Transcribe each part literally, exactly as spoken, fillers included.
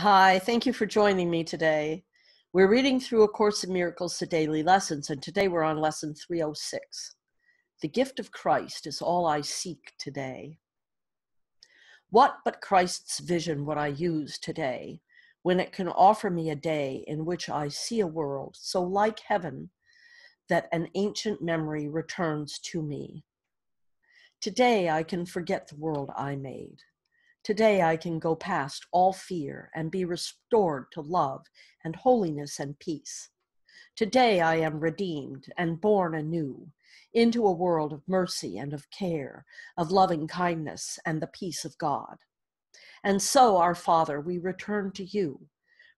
Hi, thank you for joining me today. We're reading through A Course in Miracles, the daily lessons, and today we're on lesson three oh six. The gift of Christ is all I seek today. What but Christ's vision would I use today, when it can offer me a day in which I see a world so like heaven that an ancient memory returns to me? Today I can forget the world I made. Today I can go past all fear and be restored to love and holiness and peace. Today I am redeemed and born anew into a world of mercy and of care, of loving kindness and the peace of God. And so, our Father, we return to you,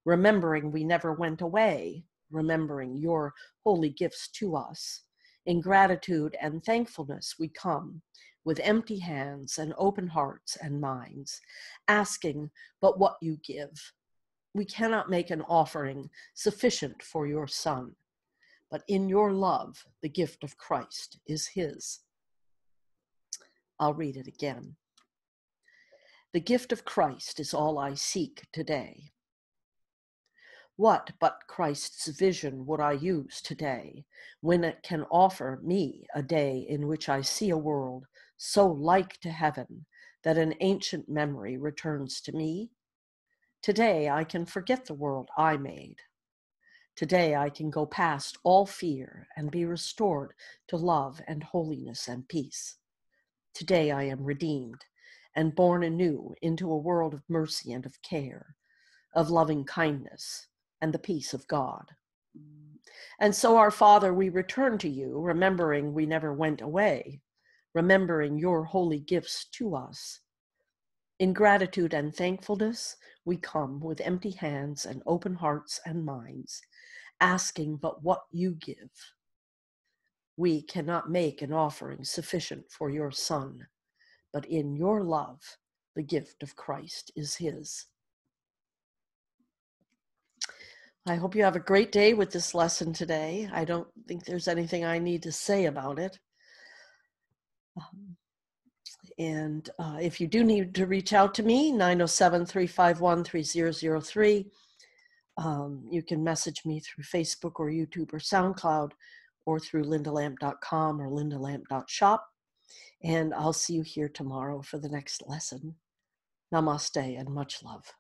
remembering we never went away, remembering your holy gifts to us. In gratitude and thankfulness we come, with empty hands and open hearts and minds, asking but what you give. We cannot make an offering sufficient for your Son, but in your love, the gift of Christ is his. I'll read it again. The gift of Christ is all I seek today. What but Christ's vision would I use today, when it can offer me a day in which I see a world so like to heaven that an ancient memory returns to me? Today I can forget the world I made. Today I can go past all fear and be restored to love and holiness and peace. Today I am redeemed and born anew into a world of mercy and of care, of loving kindness and the peace of God. And so, our Father, we return to you, remembering we never went away, remembering your holy gifts to us. In gratitude and thankfulness, we come with empty hands and open hearts and minds, asking but what you give. We cannot make an offering sufficient for your Son, but in your love, the gift of Christ is his. I hope you have a great day with this lesson today. I don't think there's anything I need to say about it. Um, and uh, if you do need to reach out to me, nine oh seven, three five one, three oh oh three. Um, you can message me through Facebook or YouTube or SoundCloud or through lynda lamp dot com or lynda lamp dot shop. And I'll see you here tomorrow for the next lesson. Namaste and much love.